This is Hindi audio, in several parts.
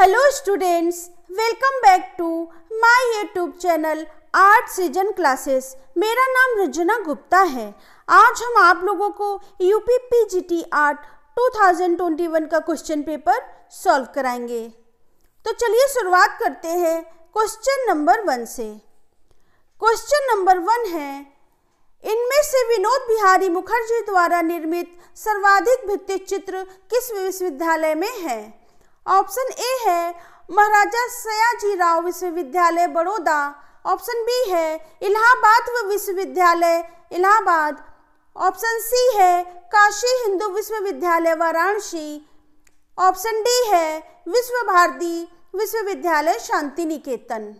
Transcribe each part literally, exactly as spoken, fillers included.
Hello students, welcome back to my YouTube channel art season classes. मेरा नाम रजना गुप्ता है। आज हम आप लोगों को यूपी पीजीटी आर्ट दो हज़ार इक्कीस का क्वेश्चन पेपर सॉल्व कराएंगे। तो चलिए शुरुआत करते हैं क्वेश्चन नंबर वन से। क्वेश्चन नंबर वन है, इनमें से विनोद बिहारी मुखर्जी द्वारा निर्मित सर्वाधिक भित्ति चित्र किस विश्वविद्यालय में है? ऑप्शन ए है महाराजा सयाजी राव विश्वविद्यालय बड़ौदा, ऑप्शन बी है इलाहाबाद विश्वविद्यालय इलाहाबाद, ऑप्शन सी है काशी हिंदू विश्वविद्यालय वाराणसी, ऑप्शन डी है विश्व भारती विश्वविद्यालय शांति निकेतन।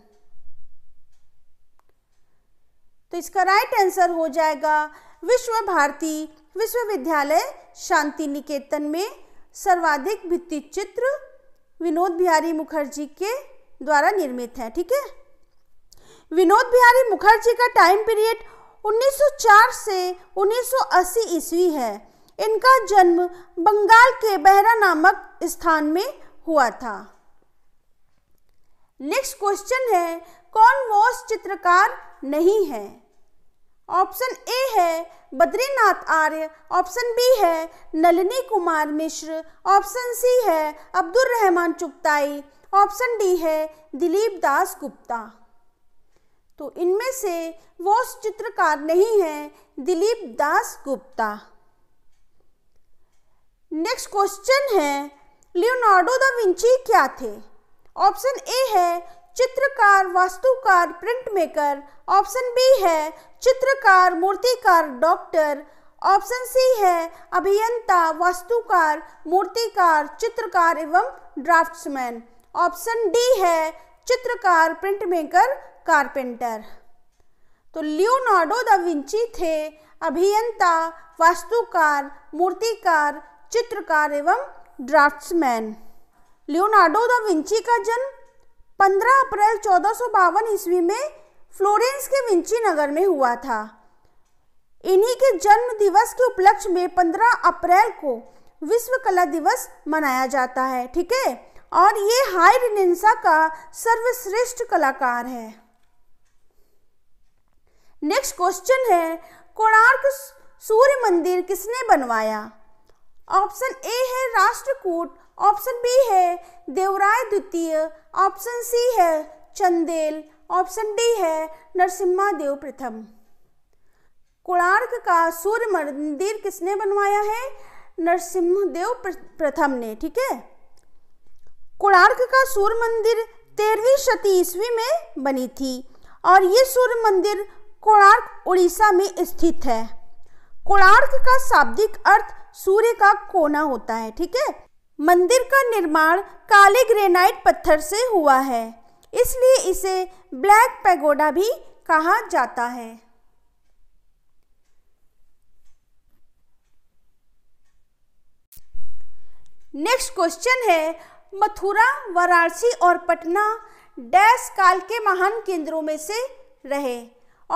तो इसका राइट आंसर हो जाएगा विश्व भारती विश्वविद्यालय शांति निकेतन में सर्वाधिक भित्ति चित्र विनोद बिहारी मुखर्जी के द्वारा निर्मित है। ठीक है, विनोद बिहारी मुखर्जी का टाइम पीरियड उन्नीस सौ चार से उन्नीस सौ अस्सी ईस्वी है। इनका जन्म बंगाल के बहरा नामक स्थान में हुआ था। नेक्स्ट क्वेश्चन है, कौन वॉस चित्रकार नहीं है? ऑप्शन ए है बद्रीनाथ आर्य, ऑप्शन बी है नलिनी कुमार मिश्र, ऑप्शन सी है अब्दुर रहमान चुगताई, ऑप्शन डी है दिलीप दास गुप्ता। तो इनमें से वो चित्रकार नहीं है दिलीप दास गुप्ता। नेक्स्ट क्वेश्चन है, लियोनार्डो दा विंची क्या थे? ऑप्शन ए है चित्रकार, वास्तुकार, प्रिंट मेकर, ऑप्शन बी है चित्रकार, मूर्तिकार, डॉक्टर, ऑप्शन सी है अभियंता, वास्तुकार, मूर्तिकार, चित्रकार एवं ड्राफ्ट्समैन, ऑप्शन डी है चित्रकार, प्रिंट मेकर, कारपेंटर। तो लियोनार्डो दा विंची थे अभियंता, वास्तुकार, मूर्तिकार, चित्रकार एवं ड्राफ्ट्समैन। लियोनार्डो दा विंची का जन्म पंद्रह अप्रैल चौदह सौ बावन ईस्वी में फ्लोरेंस के विंची नगर में हुआ था। इन्हीं के जन्म दिवस के उपलक्ष्य में पंद्रह अप्रैल को विश्व कला दिवस मनाया जाता है। ठीक है, और ये हाई रिनेसां का सर्वश्रेष्ठ कलाकार है। नेक्स्ट क्वेश्चन है, कोणार्क सूर्य मंदिर किसने बनवाया? ऑप्शन ए है राष्ट्रकूट, ऑप्शन बी है देवराय द्वितीय, ऑप्शन सी है चंदेल, ऑप्शन डी है नरसिम्हा देव प्रथम। कोणार्क का सूर्य मंदिर किसने बनवाया है? नरसिम्हा देव प्रथम ने। ठीक है, कोणार्क का सूर्य मंदिर तेरहवीं शती ईस्वी में बनी थी और ये सूर्य मंदिर कोणार्क उड़ीसा में स्थित है। कोणार्क का शाब्दिक अर्थ सूर्य का कोना होता है। ठीक है, मंदिर का निर्माण काले ग्रेनाइट पत्थर से हुआ है, इसलिए इसे ब्लैक पैगोडा भी कहा जाता है। नेक्स्ट क्वेश्चन है, मथुरा, वाराणसी और पटना डैश काल के महान केंद्रों में से रहे?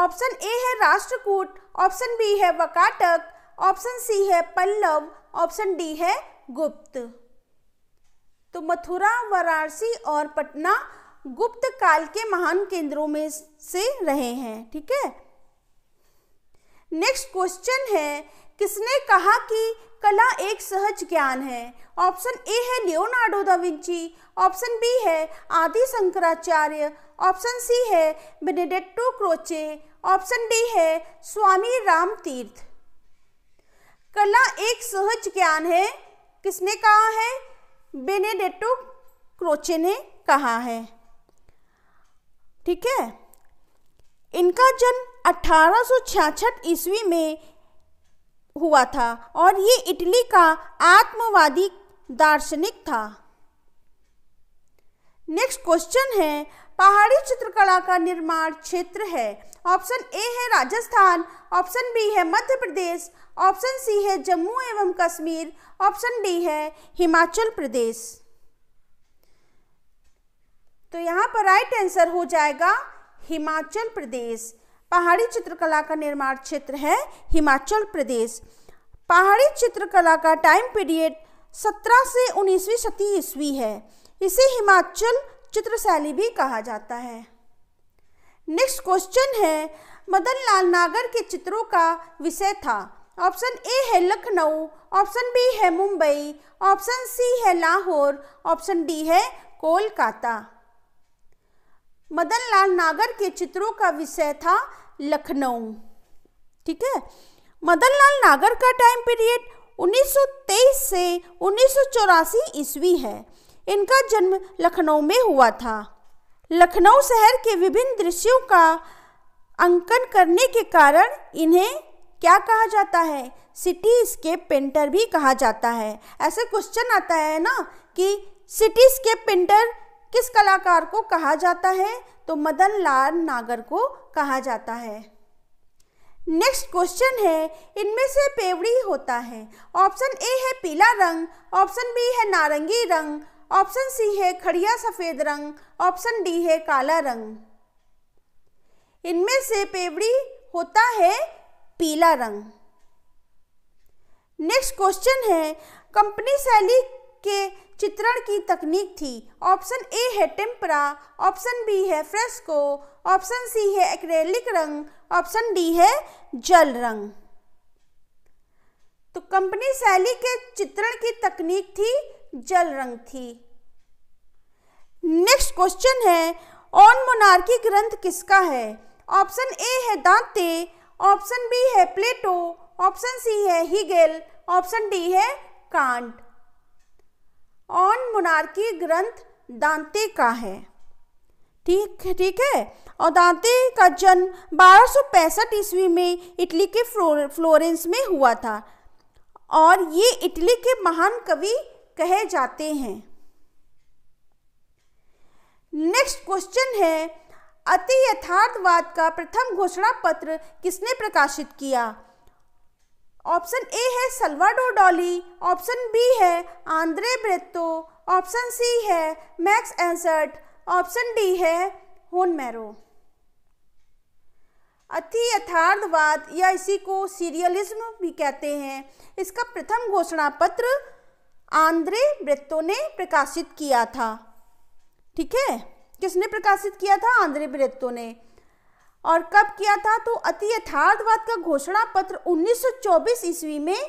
ऑप्शन ए है राष्ट्रकूट, ऑप्शन बी है वाकाटक, ऑप्शन सी है पल्लव, ऑप्शन डी है गुप्त। तो मथुरा, वाराणसी और पटना गुप्त काल के महान केंद्रों में से रहे हैं। ठीक है, नेक्स्ट क्वेश्चन है, किसने कहा कि कला एक सहज ज्ञान है? ऑप्शन ए है Leonardo da Vinci, option B है आदि शंकराचार्य, ऑप्शन सी है बेनेडेटो क्रोचे, ऑप्शन डी है स्वामी राम तीर्थ। कला एक सहज ज्ञान है, किसने कहा है? बेनेडेटो क्रोचे ने कहा है। ठीक है, इनका जन्म अठारह सौ छियासठ ईस्वी में हुआ था और ये इटली का आत्मवादी दार्शनिक था। नेक्स्ट क्वेश्चन है, पहाड़ी चित्रकला का निर्माण क्षेत्र है? ऑप्शन ए है राजस्थान, ऑप्शन बी है मध्य प्रदेश, ऑप्शन सी है जम्मू एवं कश्मीर, ऑप्शन डी है हिमाचल प्रदेश। तो यहाँ पर राइट आंसर हो जाएगा हिमाचल प्रदेश। पहाड़ी चित्रकला का निर्माण क्षेत्र है हिमाचल प्रदेश। पहाड़ी चित्रकला का टाइम पीरियड सत्रह से उन्नीसवीं शती ईस्वी है। इसे हिमाचल चित्रशैली भी कहा जाता है। नेक्स्ट क्वेश्चन है, मदनलाल नागर के चित्रों का विषय था। ऑप्शन ए है लखनऊ, ऑप्शन बी है मुंबई, ऑप्शन सी है लाहौर, ऑप्शन डी है कोलकाता। मदनलाल नागर के चित्रों का विषय था लखनऊ। ठीक है, मदनलाल नागर का टाइम पीरियड उन्नीस सौ तेईस से उन्नीस सौ चौरासी ईस्वी है। इनका जन्म लखनऊ में हुआ था। लखनऊ शहर के विभिन्न दृश्यों का अंकन करने के कारण इन्हें क्या कहा जाता है? सिटीस्केप पेंटर भी कहा जाता है। ऐसे क्वेश्चन आता है ना कि सिटीस्केप पेंटर किस कलाकार को कहा जाता है, तो मदनलाल नागर को कहा जाता है। नेक्स्ट क्वेश्चन है, इनमें से पेवड़ी होता है। ऑप्शन ए है पीला रंग, ऑप्शन बी है नारंगी रंग, ऑप्शन सी है खड़िया सफेद रंग, ऑप्शन डी है काला रंग। इनमें से पेवड़ी होता है पीला रंग। नेक्स्ट क्वेश्चन है, कंपनी शैली के चित्रण की तकनीक थी। ऑप्शन ए है टेम्परा, ऑप्शन बी है फ्रेस्को, ऑप्शन सी है एक्रेलिक रंग, ऑप्शन डी है जल रंग। तो कंपनी शैली के चित्रण की तकनीक थी जल रंग थी। नेक्स्ट क्वेश्चन है, ऑन मोनार्की ग्रंथ किसका है? ऑप्शन ए है दांते, ऑप्शन बी है प्लेटो, ऑप्शन सी है हीगेल, ऑप्शन डी है कांट। ऑन मोनार्की ग्रंथ दांते का है। ठीक ठीक है, और दांते का जन्म बारह सौ पैंसठ ईस्वी में इटली के फ्लोरेंस में हुआ था और ये इटली के महान कवि कहे जाते हैं। नेक्स्ट क्वेश्चन है, अति यथार्थवाद का प्रथम घोषणा पत्र किसने प्रकाशित किया? ऑप्शन ए है सल्वाडोर डाली, ऑप्शन बी है आंद्रे ब्रेतो, ऑप्शन सी है मैक्स एंसर्ट, ऑप्शन डी है होनमेरो। अति यथार्थवाद या इसी को सीरियलिज्म भी कहते हैं, इसका प्रथम घोषणा पत्र आंद्रे ब्रेतो ने प्रकाशित किया था। ठीक है, किसने प्रकाशित किया था? आंद्रे ब्रेतो ने। और कब किया था? तो अति यथार्थवाद का घोषणा पत्र उन्नीस सौ चौबीस ईस्वी में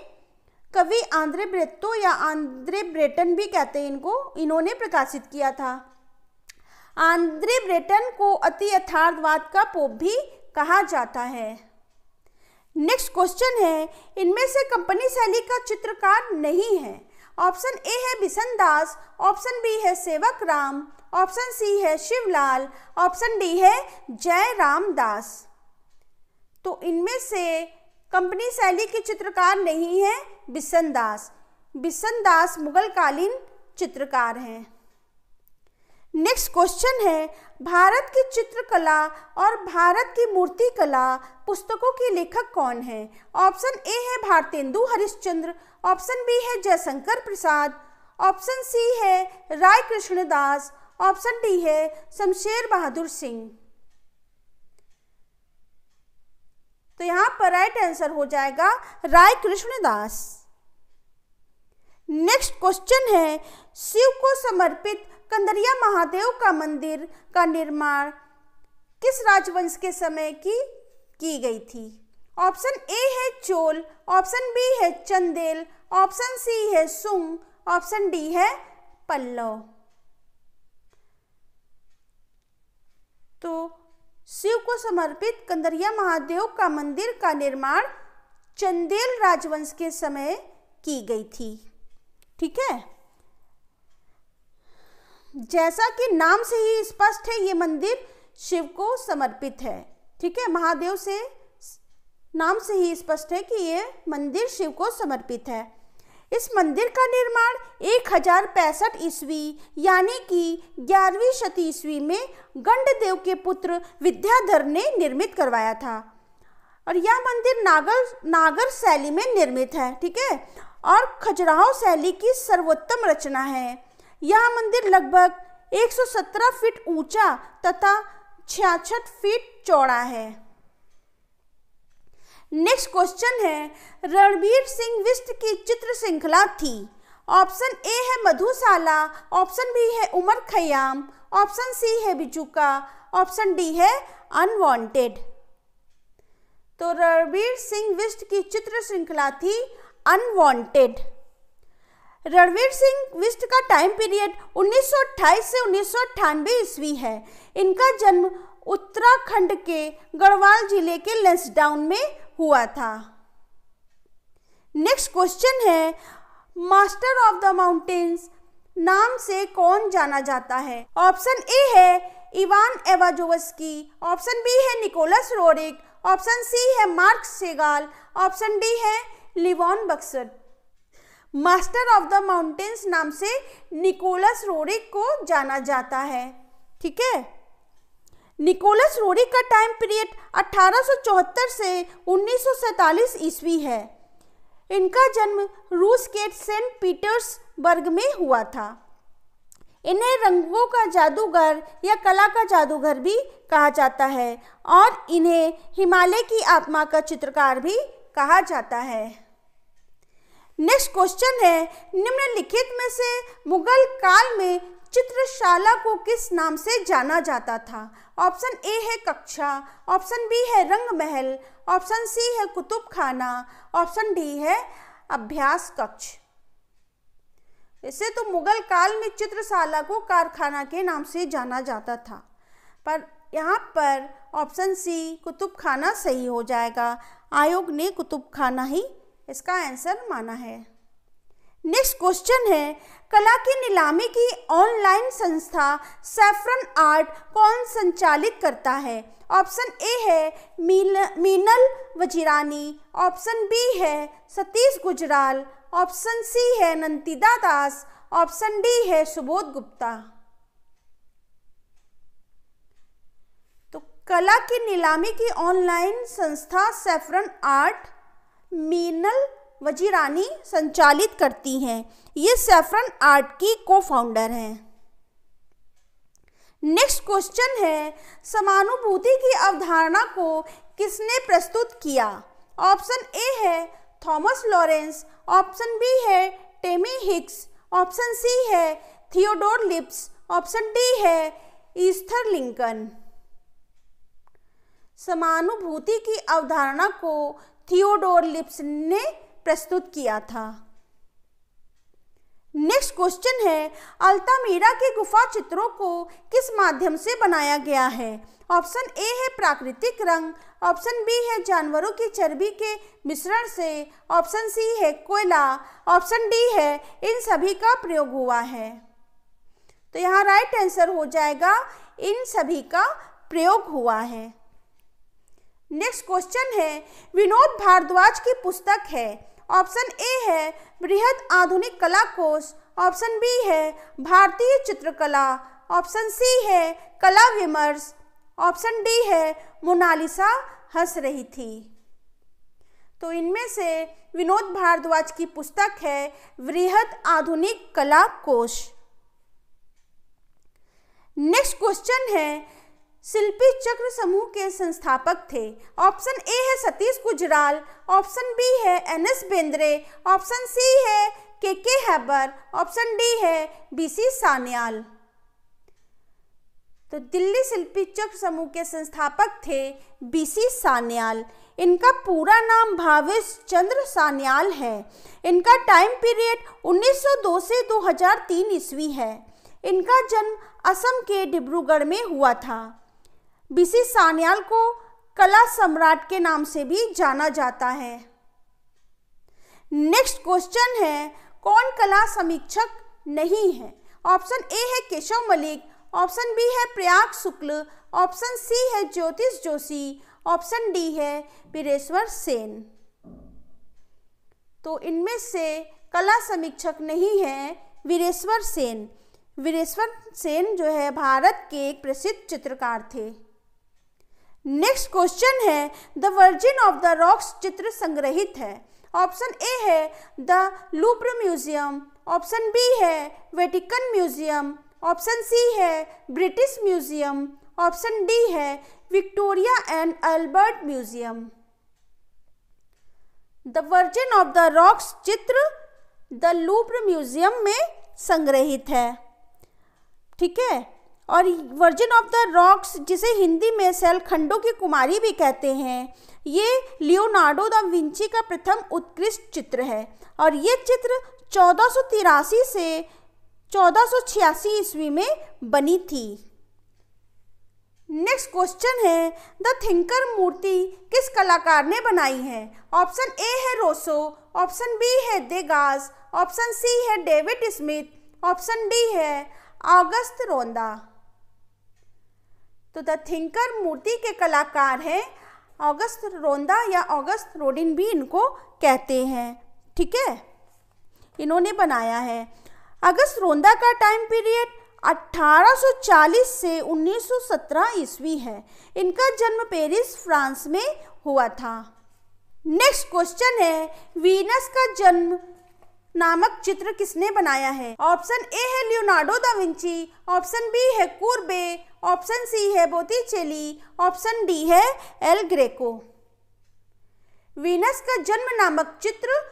कवि आंद्रे ब्रेतो या आंद्रे ब्रेटन भी कहते हैं इनको, इन्होंने प्रकाशित किया था। आंद्रे ब्रेटन को अति यथार्थवाद का पोप भी कहा जाता है। नेक्स्ट क्वेश्चन है, इनमें से कंपनी शैली का चित्रकार नहीं है। ऑप्शन ए है बिशन दास, ऑप्शन बी है सेवक राम, ऑप्शन सी है शिवलाल, ऑप्शन डी है जय रामदास। तो इनमें से कंपनी शैली के चित्रकार नहीं है बिशन दास। बिशन दास मुगल कालीन चित्रकार हैं। नेक्स्ट क्वेश्चन है, भारत की चित्रकला और भारत की मूर्तिकला पुस्तकों के लेखक कौन है? ऑप्शन ए है भारतेंदु हरिश्चंद्र, ऑप्शन बी है जयशंकर प्रसाद, ऑप्शन सी है राय कृष्णदास, ऑप्शन डी है शमशेर बहादुर सिंह। तो यहां पर राइट आंसर हो जाएगा राय कृष्णदास। नेक्स्ट क्वेश्चन है, शिव को समर्पित कंदरिया महादेव का मंदिर का निर्माण किस राजवंश के समय की की गई थी? ऑप्शन ए है चोल, ऑप्शन बी है चंदेल, ऑप्शन सी है सुंग, ऑप्शन डी है पल्लव। तो शिव को समर्पित कंदरिया महादेव का मंदिर का निर्माण चंदेल राजवंश के समय की गई थी। ठीक है, जैसा कि नाम से ही स्पष्ट है ये मंदिर शिव को समर्पित है। ठीक है, महादेव से नाम से ही स्पष्ट है कि ये मंदिर शिव को समर्पित है। इस मंदिर का निर्माण एक हजार पैंसठ ईस्वी यानी कि ग्यारहवीं शती ईस्वी में गंडदेव के पुत्र विद्याधर ने निर्मित करवाया था और यह मंदिर नागर नागर शैली में निर्मित है। ठीक है, और खजुराहो शैली की सर्वोत्तम रचना है। यह मंदिर लगभग एक सौ सत्रह फीट ऊंचा तथा छियासठ फीट चौड़ा है। नेक्स्ट क्वेश्चन है, रणवीर सिंह विश्व की चित्र श्रृंखला थी। ऑप्शन ए है मधुशाला, ऑप्शन बी है उमर खयाम, ऑप्शन सी है बिचुका, ऑप्शन डी है अनवांटेड। तो रणवीर सिंह विश्व की चित्र श्रृंखला थी अनवांटेड। रणवीर सिंह विश्व का टाइम पीरियड उन्नीस सौ अट्ठाईस से उन्नीस सौ अट्ठानवे ईस्वी है। इनका जन्म उत्तराखंड के गढ़वाल जिले के लेंसडाउन में हुआ था। नेक्स्ट क्वेश्चन है, मास्टर ऑफ द माउंटेन्स नाम से कौन जाना जाता है? ऑप्शन ए है इवान एवाजोवस्की, ऑप्शन बी है निकोलस रोरिक, ऑप्शन सी है मार्क सेगल, ऑप्शन डी है Leon Bakst. Master of the mountains नाम से निकोलस रोरिक को जाना जाता है। ठीक है, निकोलस रोरिक का टाइम पीरियड अठारह सौ चौहत्तर से उन्नीस सौ सैंतालीस ईस्वी है। इनका जन्म रूस के सेंट पीटर्सबर्ग में हुआ था। इन्हें रंगों का जादूगर या कला का जादूगर भी कहा जाता है और इन्हें हिमालय की आत्मा का चित्रकार भी कहा जाता है। नेक्स्ट क्वेश्चन है, निम्नलिखित में से मुगल काल में चित्रशाला को किस नाम से जाना जाता था? ऑप्शन ए है कक्षा, ऑप्शन बी है रंगमहल, ऑप्शन सी है कुतुब खाना, ऑप्शन डी है अभ्यास कक्ष। वैसे तो मुगल काल में चित्रशाला को कारखाना के नाम से जाना जाता था, पर यहाँ पर ऑप्शन सी कुतुब खाना सही हो जाएगा। आयोग ने कुतुब खाना ही इसका आंसर माना है। नेक्स्ट क्वेश्चन है, कला की नीलामी की ऑनलाइन संस्था सैफरन आर्ट कौन संचालित करता है? ऑप्शन ए है मीनल वजीरानी, ऑप्शन बी है सतीश गुजराल, ऑप्शन सी है नंतिदा दास, ऑप्शन डी है सुबोध गुप्ता। तो कला की नीलामी की ऑनलाइन संस्था सैफरन आर्ट मीनल वजीरानी संचालित करती हैं। ये सैफरन आर्ट की को फाउंडर हैं। नेक्स्ट क्वेश्चन है, समानुभूति की अवधारणा को किसने प्रस्तुत किया? ऑप्शन ए है थॉमस लॉरेंस, ऑप्शन बी है टेमी हिक्स, ऑप्शन सी है थियोडोर लिप्स, ऑप्शन डी है ईस्थर लिंकन। समानुभूति की अवधारणा को थियोडोर लिप्स ने प्रस्तुत किया था। नेक्स्ट क्वेश्चन है, अल्तामीरा के गुफा चित्रों को किस माध्यम से बनाया गया है? ऑप्शन ए है प्राकृतिक रंग, ऑप्शन बी है जानवरों की चर्बी के मिश्रण से, ऑप्शन सी है कोयला, ऑप्शन डी है इन सभी का प्रयोग हुआ है। तो यहाँ राइट आंसर हो जाएगा इन सभी का प्रयोग हुआ है। नेक्स्ट क्वेश्चन है, विनोद भारद्वाज की पुस्तक है। ऑप्शन ए है बृहद आधुनिक कलाकोश, ऑप्शन बी है भारतीय चित्रकला, ऑप्शन सी है कला विमर्श, ऑप्शन डी है मोनालिसा हंस रही थी। तो इनमें से विनोद भारद्वाज की पुस्तक है बृहद आधुनिक कलाकोश। नेक्स्ट क्वेश्चन है, शिल्पी चक्र समूह के संस्थापक थे। ऑप्शन ए है सतीश गुजराल, ऑप्शन बी है N S Bendre, option C है K K Hebbar, option D है बीसी सान्याल। तो दिल्ली शिल्पी चक्र समूह के संस्थापक थे बीसी सान्याल। इनका पूरा नाम भावेश चंद्र सान्याल है। इनका टाइम पीरियड उन्नीस सौ दो से दो हज़ार तीन ईस्वी है। इनका जन्म असम के डिब्रूगढ़ में हुआ था। बीसी सान्याल को कला सम्राट के नाम से भी जाना जाता है। नेक्स्ट क्वेश्चन है, कौन कला समीक्षक नहीं है? ऑप्शन ए है केशव मलिक, ऑप्शन बी है प्रयाग शुक्ल, ऑप्शन सी है ज्योतिष जोशी, ऑप्शन डी है वीरेश्वर सेन। तो इनमें से कला समीक्षक नहीं है वीरेश्वर सेन। वीरेश्वर सेन जो है भारत के एक प्रसिद्ध चित्रकार थे। नेक्स्ट क्वेश्चन है, the Virgin of the Rocks चित्र संग्रहित है। ऑप्शन ए है the Louvre museum, option B है वेटिकन म्यूजियम, ऑप्शन सी है ब्रिटिश म्यूजियम, ऑप्शन डी है Victoria and Albert museum. The Virgin of the Rocks चित्र द लूव्र म्यूजियम में संग्रहित है। ठीक है, और वर्जिन ऑफ द रॉक्स जिसे हिंदी में सैलखंडों की कुमारी भी कहते हैं, ये लियोनार्डो दा विंची का प्रथम उत्कृष्ट चित्र है और ये चित्र चौदह सौ तिरासी से चौदह सौ छियासी ईस्वी में बनी थी। नेक्स्ट क्वेश्चन है, द थिंकर मूर्ति किस कलाकार ने बनाई है? ऑप्शन ए है रोसो, ऑप्शन बी है देगास, ऑप्शन सी है डेविड स्मिथ, ऑप्शन डी है अगस्त रोदां। तो द थिंकर मूर्ति के कलाकार हैं अगस्त रोदां या अगस्त रोडिन भी इनको कहते हैं। ठीक है, इन्होंने बनाया है। अगस्त रोदां का टाइम पीरियड अठारह सौ चालीस से उन्नीस सौ सत्रह ईस्वी है। इनका जन्म पेरिस फ्रांस में हुआ था। नेक्स्ट क्वेश्चन है, वीनस का जन्म नामक चित्र किसने बनाया है? ऑप्शन ए है Leonardo da Vinci, option B है कूर्बे, ऑप्शन सी है बोत्तिचेल्ली, ऑप्शन डी है एल ग्रेको। वीनस का जन्म नामक चित्र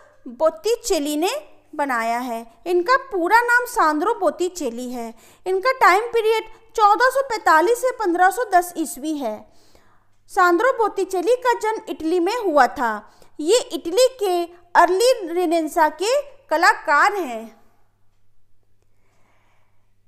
बोत्तिचेल्ली ने बनाया है। इनका पूरा नाम सांद्रो बोत्तिचेल्ली है। इनका टाइम पीरियड चौदह सौ पैंतालीस से पंद्रह सौ दस ईस्वी है। सांद्रो बोत्तिचेल्ली का जन्म इटली में हुआ था। ये इटली के अर्ली रेनेसां के कलाकार हैं।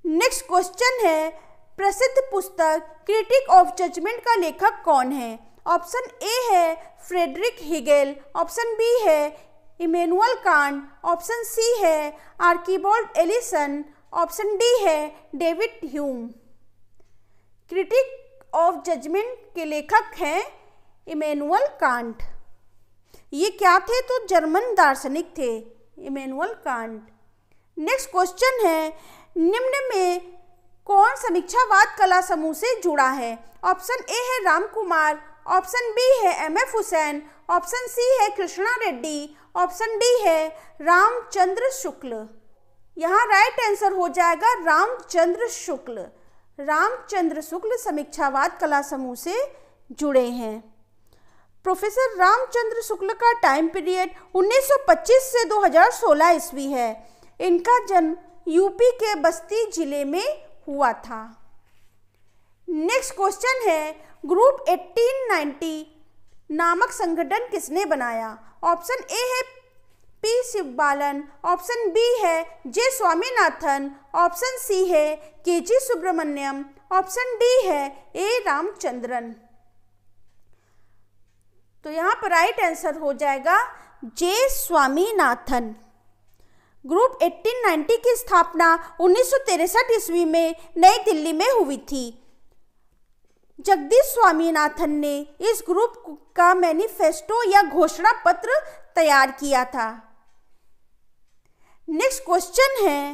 नेक्स्ट क्वेश्चन है, प्रसिद्ध पुस्तक क्रिटिक ऑफ जजमेंट का लेखक कौन है? ऑप्शन ए है फ्रेडरिक हिगेल, ऑप्शन बी है इमेनुअल कांट, ऑप्शन सी है आर्किबोल्ड एलिसन, ऑप्शन डी है David Hume. Critic of judgement के लेखक हैं इमेनुअल कांट। ये क्या थे? तो जर्मन दार्शनिक थे इमेनुअल कांट। नेक्स्ट क्वेश्चन है, निम्न में कौन समीक्षावाद कला समूह से जुड़ा है? ऑप्शन ए है राम कुमार, ऑप्शन बी है M F Husain, option C है कृष्णा रेड्डी, ऑप्शन डी है रामचंद्र शुक्ल। यहाँ राइट आंसर हो जाएगा रामचंद्र शुक्ल। रामचंद्र शुक्ल समीक्षावाद कला समूह से जुड़े हैं। प्रोफेसर रामचंद्र शुक्ल का टाइम पीरियड उन्नीस सौ पच्चीस से दो हज़ार सोलह ईस्वी है। इनका जन्म यूपी के बस्ती जिले में हुआ था। नेक्स्ट क्वेश्चन है, ग्रुप अठारह सौ नब्बे नामक संगठन किसने बनाया? ऑप्शन ए है पी शिवबालन, ऑप्शन बी है जे स्वामीनाथन, ऑप्शन सी है के जी सुब्रमण्यम, ऑप्शन डी है ए रामचंद्रन। तो यहाँ पर राइट आंसर हो जाएगा जे स्वामीनाथन। ग्रुप अठारह सौ नब्बे की स्थापना उन्नीस सौ तिरसठ ईस्वी में नई दिल्ली में हुई थी। जगदीश स्वामीनाथन ने इस ग्रुप का मैनिफेस्टो या घोषणा पत्र तैयार किया था। नेक्स्ट क्वेश्चन है,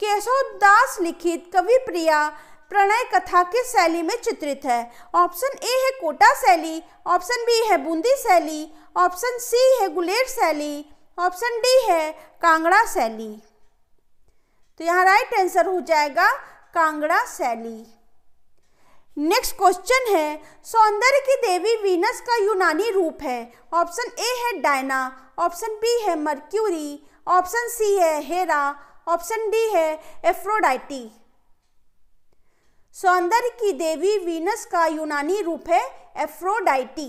केशव दास लिखित कवि प्रिया प्रणय कथा किस शैली में चित्रित है? ऑप्शन ए है कोटा शैली, ऑप्शन बी है बूंदी शैली, ऑप्शन सी है गुलेर शैली, ऑप्शन डी है कांगड़ा शैली। तो यहाँ राइट आंसर हो जाएगा कांगड़ा शैली। नेक्स्ट क्वेश्चन है, सौंदर्य की देवी वीनस का यूनानी रूप है? ऑप्शन ए है डायना, ऑप्शन बी है मर्क्यूरी, ऑप्शन सी है हेरा, ऑप्शन डी है एफ्रोडाइटी। सौंदर्य की देवी वीनस का यूनानी रूप है एफ्रोडाइटी।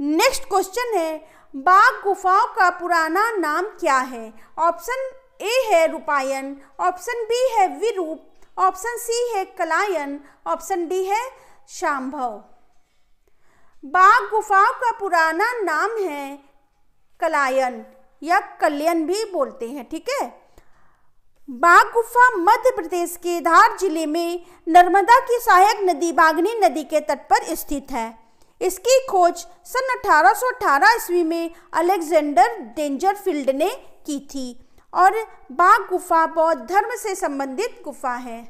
नेक्स्ट क्वेश्चन है, बाघ गुफाओं का पुराना नाम क्या है? ऑप्शन ए है रूपायन, ऑप्शन बी है विरूप, ऑप्शन सी है कलायन, ऑप्शन डी है शांभव। बाघ गुफाओं का पुराना नाम है कलायन या कल्याण भी बोलते हैं। ठीक है, बाघ गुफा मध्य प्रदेश के धार जिले में नर्मदा की सहायक नदी बागनी नदी के तट पर स्थित है। इसकी खोज सन अठारह सौ अठारह ईस्वी में अलेक्जेंडर डेंजरफील्ड ने की थी और बाघ गुफा बौद्ध धर्म से संबंधित गुफा है।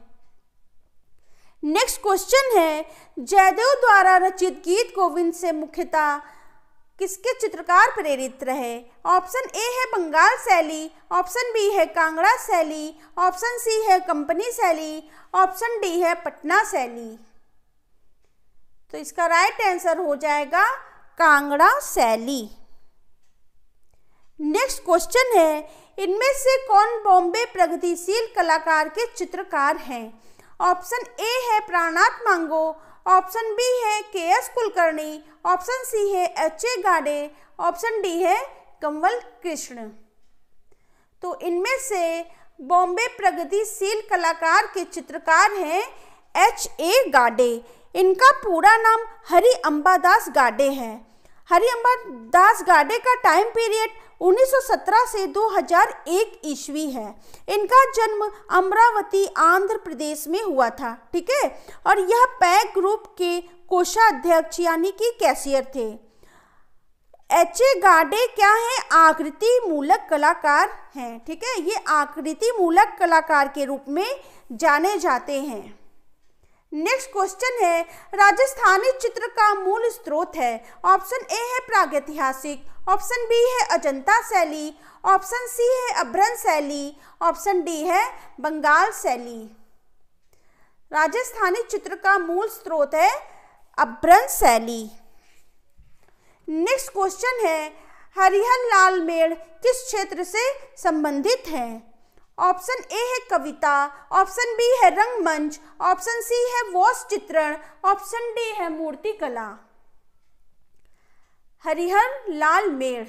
नेक्स्ट क्वेश्चन है, जयदेव द्वारा रचित गीत गोविंद से मुख्यतः किसके चित्रकार प्रेरित रहे? ऑप्शन ए है बंगाल शैली, ऑप्शन बी है कांगड़ा शैली, ऑप्शन सी है कंपनी शैली, ऑप्शन डी है पटना शैली। तो इसका राइट आंसर हो जाएगा कांगड़ा शैली। नेक्स्ट क्वेश्चन है, इनमें से कौन बॉम्बे प्रगतिशील कलाकार के चित्रकार हैं? ऑप्शन ए है प्राणनाथ मांगो, ऑप्शन बी है के एस कुलकर्णी, ऑप्शन सी है H A Gade, option D है कंवल कृष्ण। तो इनमें से बॉम्बे प्रगतिशील कलाकार के चित्रकार हैं एच ए गाडे। इनका पूरा नाम हरि अम्बादास गाडे है। हरि अम्बादास गाडे का टाइम पीरियड उन्नीस सौ सत्रह से दो हज़ार एक ईस्वी है। इनका जन्म अमरावती आंध्र प्रदेश में हुआ था, ठीक है, और यह पैक ग्रुप के कोषाध्यक्ष यानी कि कैशियर थे। एच ए गाडे क्या है? आकृति मूलक कलाकार हैं, ठीक है, ये आकृति मूलक कलाकार के रूप में जाने जाते हैं। नेक्स्ट क्वेश्चन है, राजस्थानी चित्र का मूल स्रोत है? ऑप्शन ए है प्रागैतिहासिक, ऑप्शन बी है अजंता शैली, ऑप्शन सी है अभ्रन शैली, ऑप्शन डी है बंगाल शैली। राजस्थानी चित्र का मूल स्रोत है अभ्रन शैली। नेक्स्ट क्वेश्चन है, हरिहर लाल मेड़ किस क्षेत्र से संबंधित हैं? ऑप्शन ए है कविता, ऑप्शन बी है रंगमंच, ऑप्शन सी है वॉश चित्रण, ऑप्शन डी है मूर्तिकला। हरिहर लाल मेड़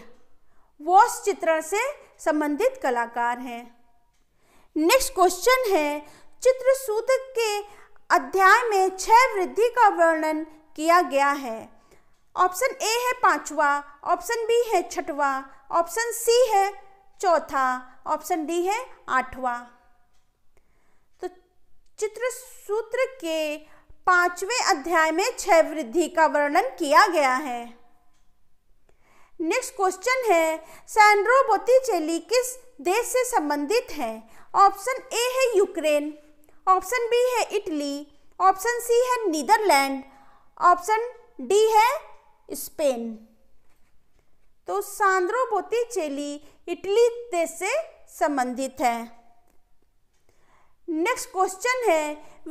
वॉश चित्रण से संबंधित कलाकार हैं। नेक्स्ट क्वेश्चन है, चित्रसूत्र के अध्याय में छह वृद्धि का वर्णन किया गया है। ऑप्शन ए है पांचवा, ऑप्शन बी है छठवा, ऑप्शन सी है चौथा, ऑप्शन डी है आठवां। तो चित्रसूत्र के पांचवें अध्याय में छह वृद्धि का वर्णन किया गया है। नेक्स्ट क्वेश्चन है, सांद्रो बोत्तिचेल्ली किस देश से संबंधित है? ऑप्शन ए है यूक्रेन, ऑप्शन बी है इटली, ऑप्शन सी है नीदरलैंड, ऑप्शन डी है स्पेन। तो सांद्रो बोत्तिचेल्ली इटली देश से संबंधित है। नेक्स्ट क्वेश्चन है,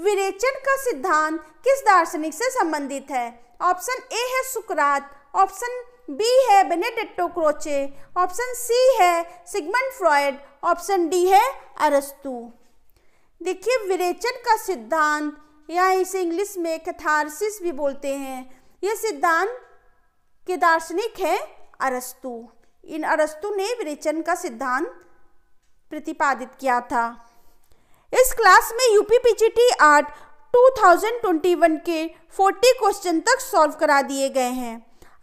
विरेचन का सिद्धांत किस दार्शनिक से संबंधित है? ऑप्शन ए है सुकरात, ऑप्शन बी है बेनेडेटो क्रोचे, ऑप्शन सी है सिगमंड फ्रॉयड, ऑप्शन डी है अरस्तु। देखिए, विरेचन का सिद्धांत या इसे इंग्लिश में कैथार्सिस भी बोलते हैं, यह सिद्धांत के दार्शनिक है अरस्तु। इन अरस्तु ने विरेचन का सिद्धांत प्रतिपादित किया था। इस क्लास में यूपीपीजीटी आर्ट दो हज़ार इक्कीस के चालीस क्वेश्चन तक सॉल्व करा दिए गए हैं।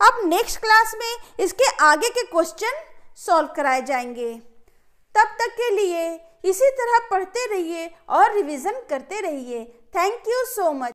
अब नेक्स्ट क्लास में इसके आगे के क्वेश्चन सॉल्व कराए जाएंगे। तब तक के लिए इसी तरह पढ़ते रहिए और रिवीजन करते रहिए। Thank you so much.